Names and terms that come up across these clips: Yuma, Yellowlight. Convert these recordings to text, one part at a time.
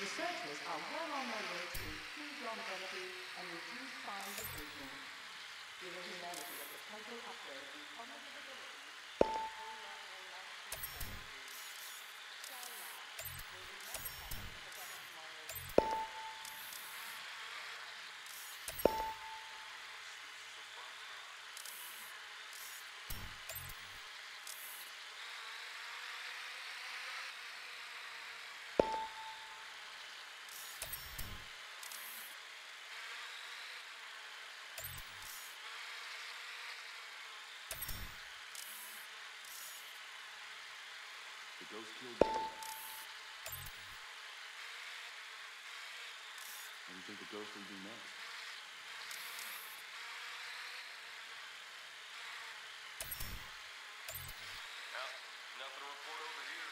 Researchers are well on their way to improve longevity and reduce signs of aging, giving humanity a potential upgrade in common ability. The ghost killed Yellowlight. What do you think the ghost will do next? No, nothing to report over here.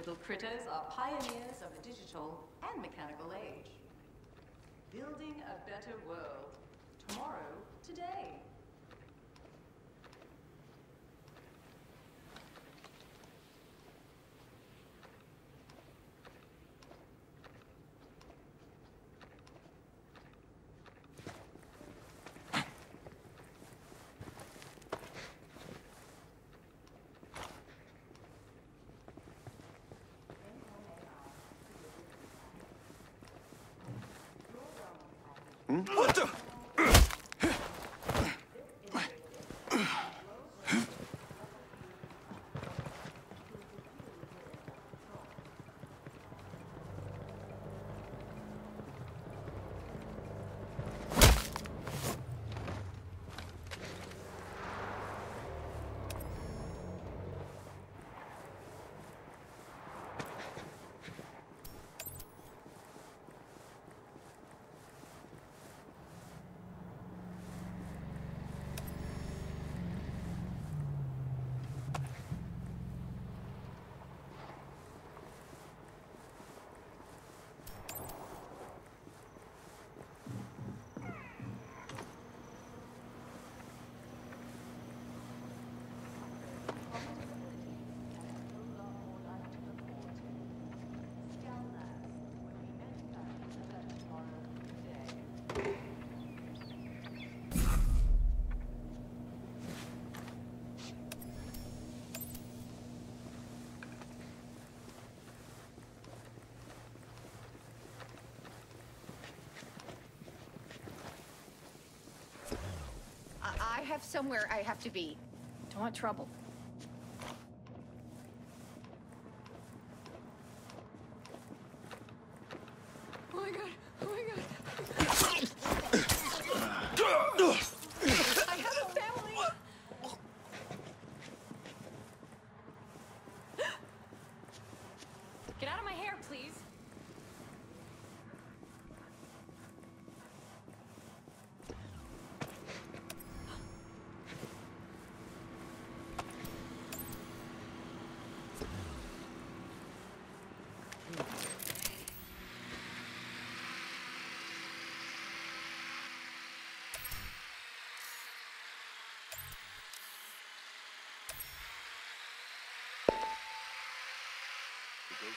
Little critters are pioneers of the digital and mechanical age. Building a better world, tomorrow, today. What the? I have somewhere I have to be. Don't want trouble. Oh my god! Oh my god! I have a family! Get out of my hair, please! The ghost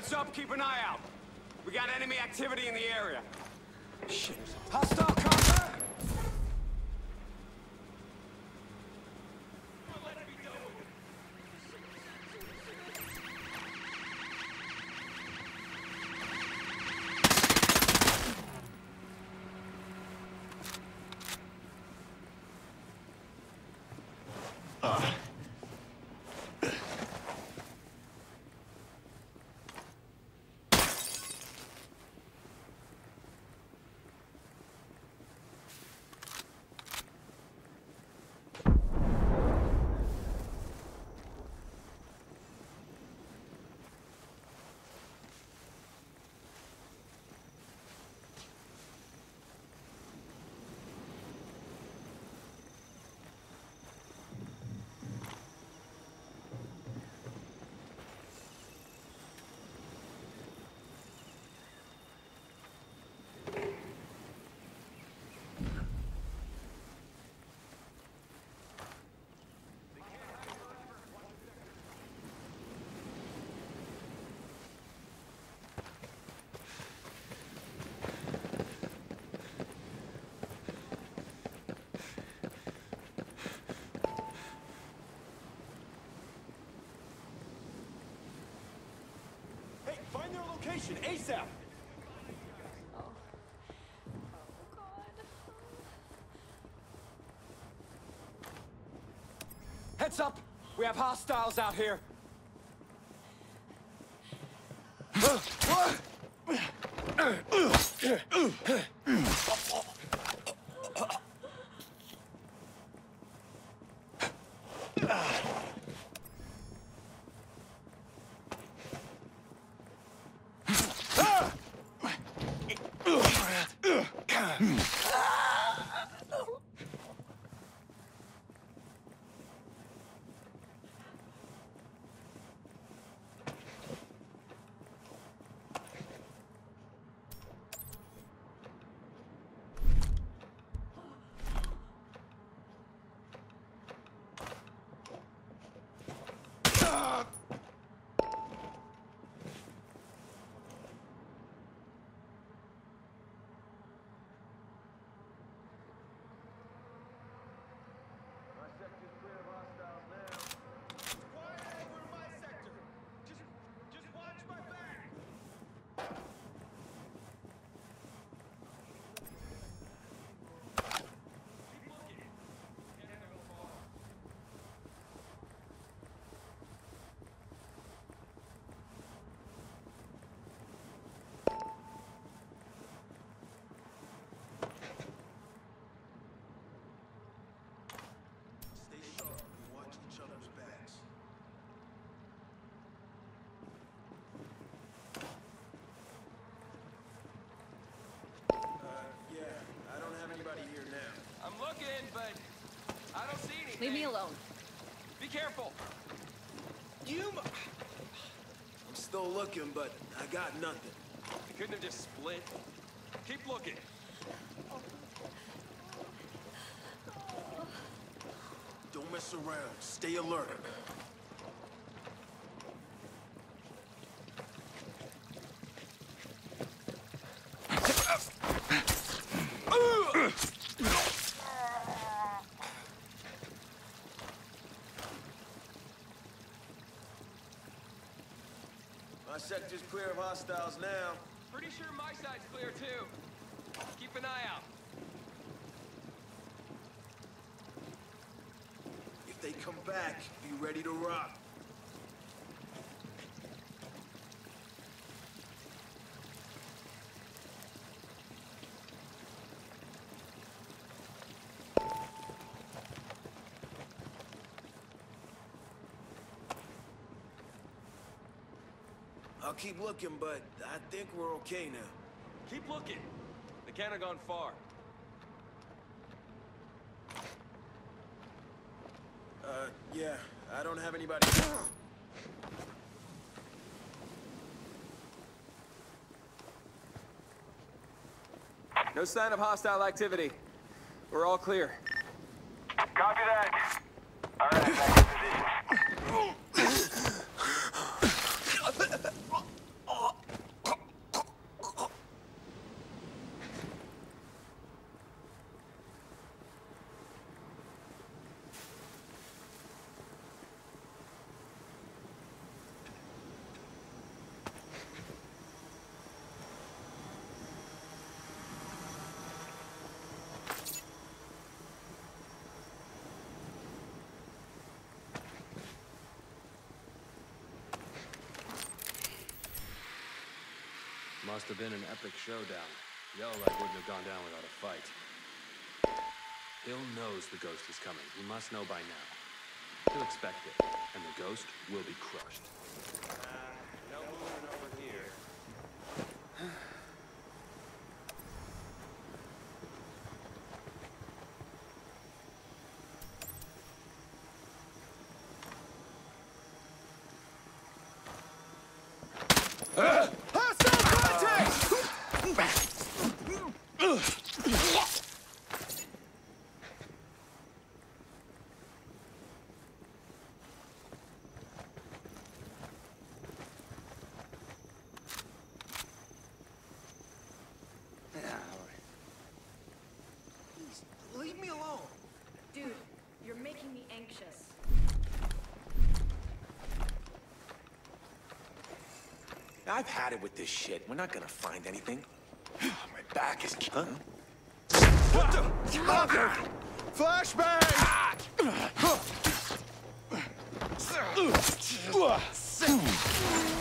What's up? Keep an eye out. We got enemy activity in the area. Shit. Hostile contact! Find their location ASAP! Oh God. Heads up! We have hostiles out here! But I don't see anything. Leave me alone. Be careful. Yuma! I'm still looking, but I got nothing. You couldn't have just split. Keep looking. Don't mess around. Stay alert. Sector's clear of hostiles now. Pretty sure my side's clear too. Keep an eye out. If they come back, be ready to rock. I'll keep looking, but I think we're okay now. Keep looking. They can't have gone far. Yeah, I don't have anybody. No sign of hostile activity. We're all clear. Copy that. All right, back to position. Must have been an epic showdown. Yellowlight wouldn't have gone down without a fight. Hill knows the ghost is coming. He must know by now. He'll expect it, and the ghost will be crushed. No moving over here. I've had it with this shit. We're not gonna find anything. My back is... Huh? What the... Flashbang! Ah!